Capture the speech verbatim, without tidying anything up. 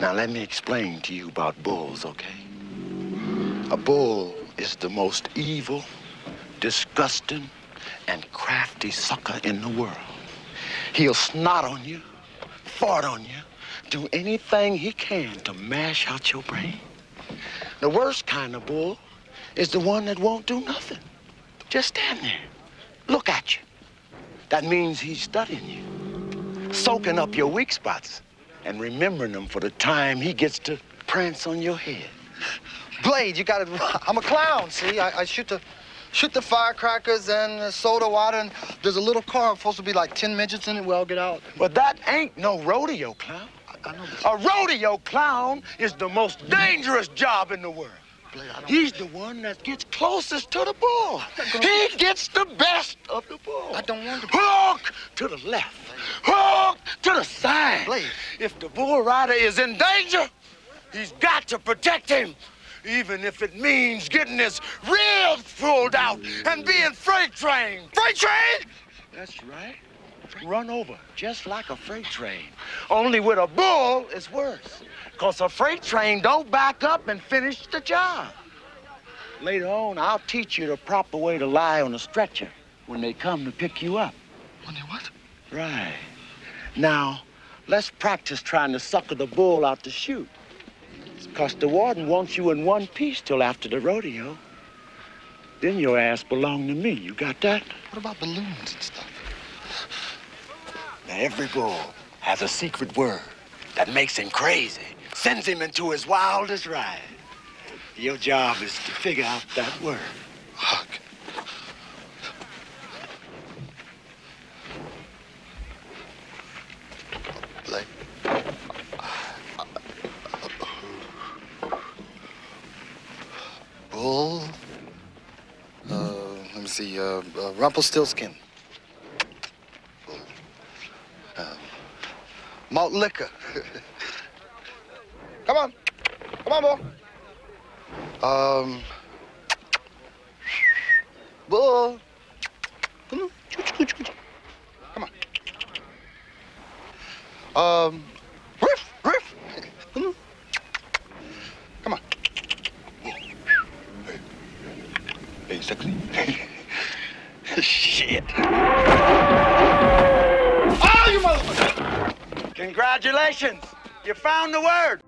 Now, let me explain to you about bulls, okay? A bull is the most evil, disgusting, and crafty sucker in the world. He'll snot on you, fart on you, do anything he can to mash out your brain. The worst kind of bull is the one that won't do nothing. Just stand there, look at you. That means he's studying you, soaking up your weak spots and remembering them for the time he gets to prance on your head. Blade, you got it. I'm a clown, see? I, I shoot the... Shoot the firecrackers and the soda water, and there's a little car supposed to be like ten midgets in it. Well, get out. Well, that ain't no rodeo clown. I, I know this. A rodeo clown is the most dangerous job in the world. Blade, I don't He's the one that gets closest to the bull. He gets the best of the bull. I don't want to. Hook to the left. Blade. Hook to the side. Blade. If the bull rider is in danger, he's got to protect him. Even if it means getting his ribs pulled out and being freight train. Freight train? That's right. Run over, just like a freight train. Only with a bull, it's worse. Because a freight train don't back up and finish the job. Later on, I'll teach you the proper way to lie on a stretcher when they come to pick you up. When they what? Right. Now, let's practice trying to sucker the bull out the chute. Because the warden wants you in one piece till after the rodeo. Then your ass belong to me. You got that? What about balloons and stuff? Now, every bull has a secret word that makes him crazy, sends him into his wildest ride. Your job is to figure out that word. Huck. Blake. Bull, uh, let me see, uh, uh, Rumpelstiltskin, uh, malt liquor. Come on, come on, bull. Um, bull, come on, come on. Um, riff, riff, come on. Sexy. Shit. Oh, you motherfucker! Congratulations! You found the word!